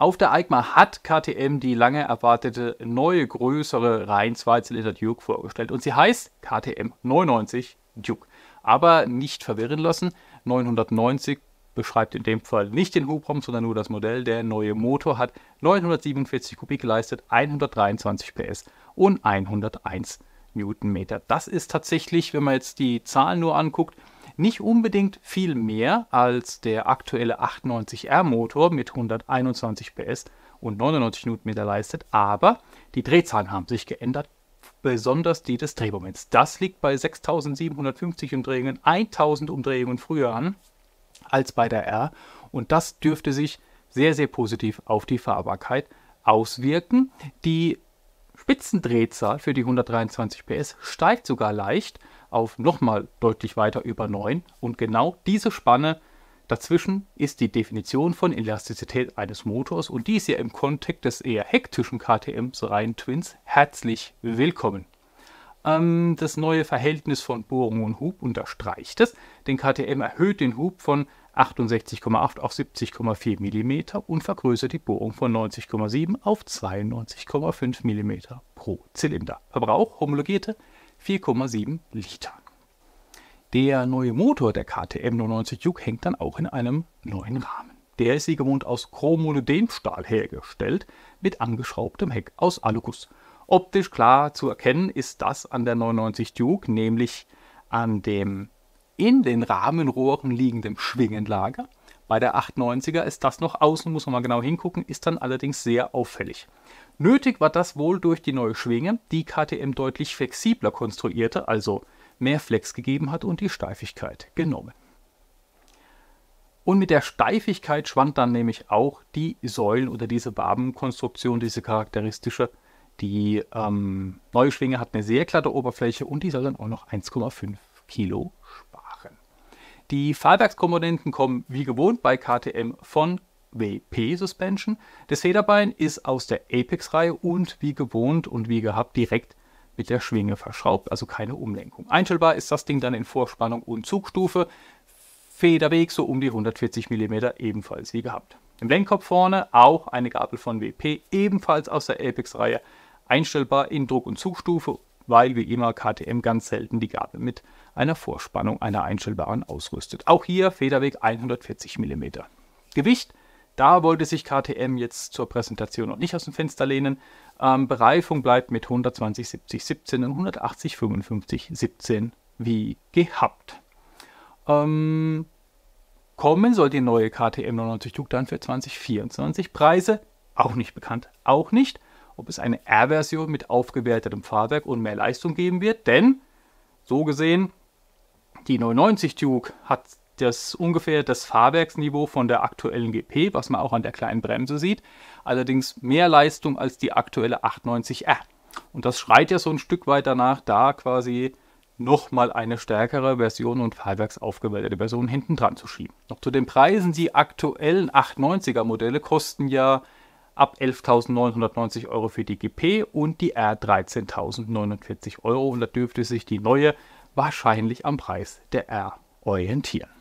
Auf der EICMA hat KTM die lange erwartete neue, größere rein 2-Zylinder Duke vorgestellt und sie heißt KTM 990 Duke. Aber nicht verwirren lassen, 990 beschreibt in dem Fall nicht den Hubraum, sondern nur das Modell. Der neue Motor hat 947 Kubik geleistet, 123 PS und 101 Newtonmeter. Das ist tatsächlich, wenn man jetzt die Zahlen nur anguckt, nicht unbedingt viel mehr als der aktuelle 890R Motor mit 121 PS und 99 Newtonmeter leistet, aber die Drehzahlen haben sich geändert, besonders die des Drehmoments. Das liegt bei 6750 Umdrehungen, 1000 Umdrehungen früher an als bei der R und das dürfte sich sehr, sehr positiv auf die Fahrbarkeit auswirken. Die Spitzendrehzahl für die 123 PS steigt sogar leicht auf nochmal deutlich weiter über 9 und genau diese Spanne dazwischen ist die Definition von Elastizität eines Motors und die ist ja im Kontext des eher hektischen KTMs rein Twins herzlich willkommen. Das neue Verhältnis von Bohrung und Hub unterstreicht es, denn KTM erhöht den Hub von 68,8 auf 70,4 mm und vergrößert die Bohrung von 90,7 auf 92,5 mm pro Zylinder. Verbrauch homologierte 4,7 Liter. Der neue Motor der KTM 990 Duke hängt dann auch in einem neuen Rahmen. Der ist wie gewohnt aus Chromolydemstahl hergeschraubt mit angeschraubtem Heck aus Aluguss. Optisch klar zu erkennen ist das an der 990 Duke, nämlich an dem in den Rahmenrohren liegenden Schwingenlager. Bei der 890er ist das noch außen, muss man mal genau hingucken, ist dann allerdings sehr auffällig. Nötig war das wohl durch die neue Schwinge, die KTM deutlich flexibler konstruierte, also mehr Flex gegeben hat und die Steifigkeit genommen. Und mit der Steifigkeit schwand dann nämlich auch die Säulen oder diese Wabenkonstruktion, diese charakteristische. Die neue Schwinge hat eine sehr glatte Oberfläche und die soll dann auch noch 1,5 Kilo sparen. Die Fahrwerkskomponenten kommen wie gewohnt bei KTM von WP-Suspension. Das Federbein ist aus der Apex-Reihe und wie gewohnt und wie gehabt direkt mit der Schwinge verschraubt, also keine Umlenkung. Einstellbar ist das Ding dann in Vorspannung und Zugstufe. Federweg so um die 140 mm ebenfalls wie gehabt. Im Lenkkopf vorne auch eine Gabel von WP, ebenfalls aus der Apex-Reihe. Einstellbar in Druck- und Zugstufe, weil wie immer KTM ganz selten die Gabel mit einer Vorspannung, einer einstellbaren ausrüstet. Auch hier Federweg 140 mm. Gewicht, da wollte sich KTM jetzt zur Präsentation noch nicht aus dem Fenster lehnen. Bereifung bleibt mit 120 70 17 und 180 55 17 wie gehabt. Kommen soll die neue KTM 990 Duke dann für 2024. Preise auch nicht bekannt, auch nicht. Ob es eine R-Version mit aufgewertetem Fahrwerk und mehr Leistung geben wird, denn so gesehen, die 990 Duke hat das ungefähr das Fahrwerksniveau von der aktuellen GP, was man auch an der kleinen Bremse sieht, allerdings mehr Leistung als die aktuelle 890R. Und das schreit ja so ein Stück weit danach, da quasi nochmal eine stärkere Version und fahrwerksaufgewertete Version hinten dran zu schieben. Noch zu den Preisen, die aktuellen 890er Modelle kosten ja ab 11.990 Euro für die GP und die R 13.049 Euro und da dürfte sich die neue wahrscheinlich am Preis der R orientieren.